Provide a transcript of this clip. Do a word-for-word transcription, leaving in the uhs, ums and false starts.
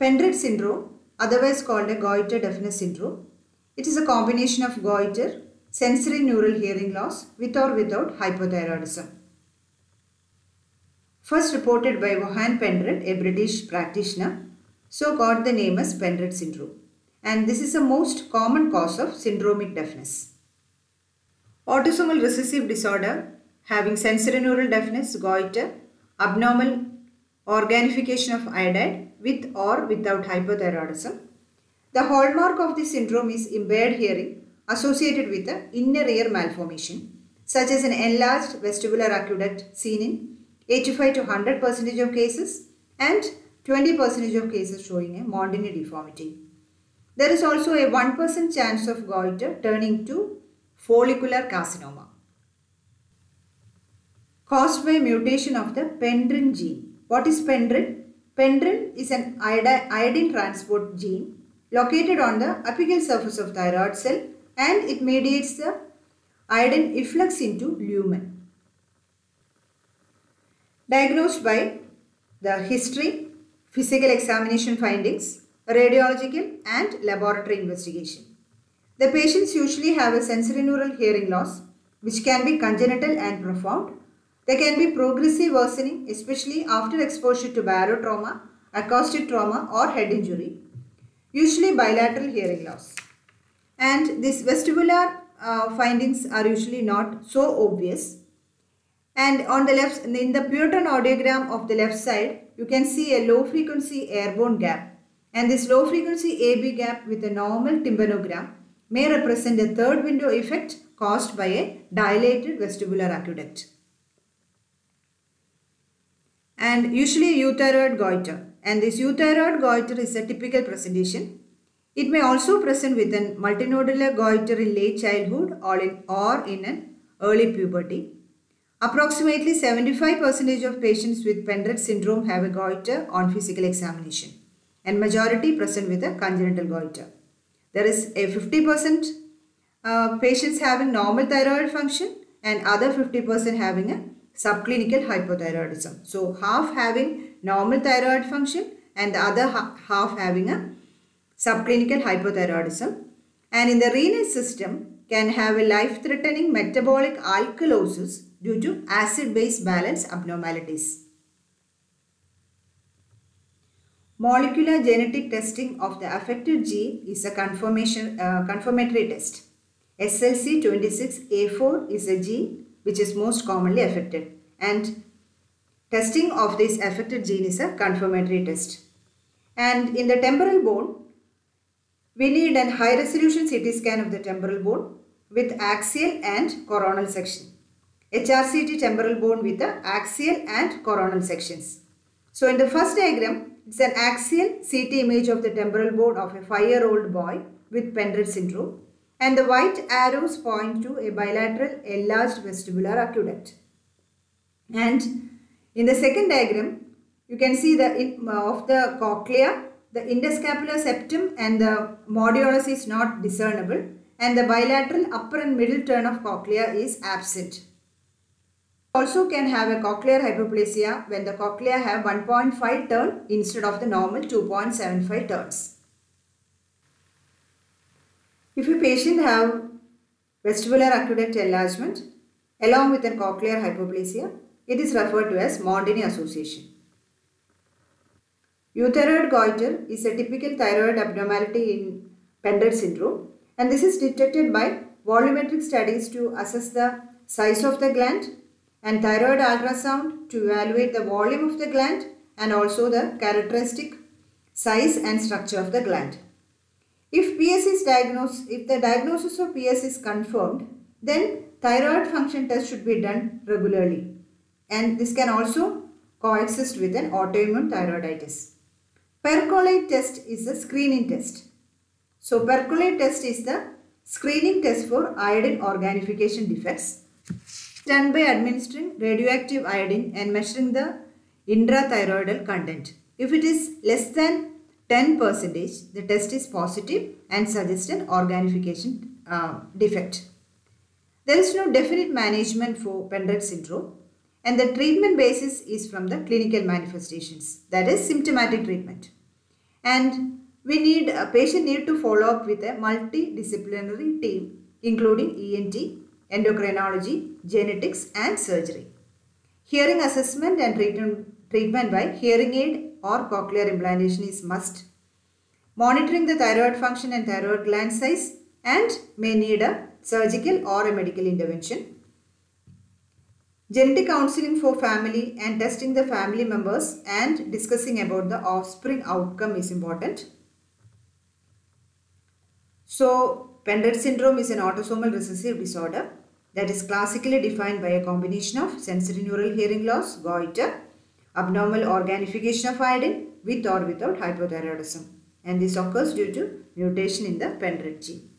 Pendred syndrome, otherwise called a goiter deafness syndrome, it is a combination of goiter, sensory neural hearing loss with or without hypothyroidism. First reported by Vaughan Pendred, a British practitioner, so got the name as Pendred syndrome. And this is the most common cause of syndromic deafness. Autosomal recessive disorder having sensorineural deafness, goiter, abnormal organification of iodide with or without hypothyroidism. The hallmark of this syndrome is impaired hearing associated with an inner ear malformation such as an enlarged vestibular aqueduct seen in eighty-five to one hundred percent of cases and twenty percent of cases showing a Mondini deformity. There is also a one percent chance of goiter turning to follicular carcinoma. Caused by mutation of the Pendrin gene. What is Pendrin? Pendrin is an iodine transport gene located on the apical surface of thyroid cell, and it mediates the iodine efflux into lumen. Diagnosed by the history, physical examination findings, radiological and laboratory investigation. The patients usually have a sensorineural hearing loss which can be congenital and profound. There can be progressive worsening, especially after exposure to barotrauma, acoustic trauma or head injury, usually bilateral hearing loss. And these vestibular uh, findings are usually not so obvious. And on the left, in the Pendrin audiogram of the left side, you can see a low frequency airborne gap. And this low frequency A B gap with a normal tympanogram may represent a third window effect caused by a dilated vestibular aqueduct. And usually euthyroid goiter. And this euthyroid goiter is a typical presentation. It may also present with a multinodular goiter in late childhood or in, or in an early puberty. Approximately seventy-five percent of patients with Pendred syndrome have a goiter on physical examination, and majority present with a congenital goiter. There is a fifty percent uh, patients having normal thyroid function and other fifty percent having a subclinical hypothyroidism. So half having normal thyroid function and the other ha half having a subclinical hypothyroidism. And in the renal system can have a life-threatening metabolic alkalosis due to acid-base balance abnormalities. Molecular genetic testing of the affected gene is a confirmation, uh, confirmatory test. S L C twenty-six A four is a gene which is most commonly affected, and testing of this affected gene is a confirmatory test. And in the temporal bone, we need a high resolution C T scan of the temporal bone with axial and coronal section. H R C T temporal bone with the axial and coronal sections. So in the first diagram, it's an axial C T image of the temporal bone of a five-year-old boy with Pendred syndrome, and the white arrows point to a bilateral enlarged vestibular aqueduct. And in the second diagram, you can see the of the cochlea, the interscapular septum and the modulus is not discernible, and the bilateral upper and middle turn of cochlea is absent. Also can have a cochlear hypoplasia when the cochlea have one point five turn instead of the normal two point seven five turns. If a patient have vestibular aqueduct enlargement along with a cochlear hypoplasia, it is referred to as Mondini association. Euthyroid goiter is a typical thyroid abnormality in Pendred syndrome, and this is detected by volumetric studies to assess the size of the gland, and thyroid ultrasound to evaluate the volume of the gland and also the characteristic size and structure of the gland. If P S is diagnosed, if the diagnosis of P S is confirmed, then thyroid function test should be done regularly, and this can also coexist with an autoimmune thyroiditis. Perchlorate test is a screening test. So perchlorate test is the screening test for iodine organification defects, done by administering radioactive iodine and measuring the intrathyroidal content. If it is less than ten percent, the test is positive and suggests an organification uh, defect. There is no definite management for Pendred syndrome, and the treatment basis is from the clinical manifestations, that is symptomatic treatment. and we need a patient need to follow up with a multidisciplinary team including E N T, endocrinology, genetics and surgery. Hearing assessment and treatment, treatment by hearing aid or cochlear implantation is must. Monitoring the thyroid function and thyroid gland size and may need a surgical or a medical intervention. Genetic counseling for family and testing the family members and discussing about the offspring outcome is important. So, Pendred syndrome is an autosomal recessive disorder that is classically defined by a combination of sensorineural hearing loss, goiter, abnormal organification of iodine with or without hypothyroidism, and this occurs due to mutation in the Pendred gene.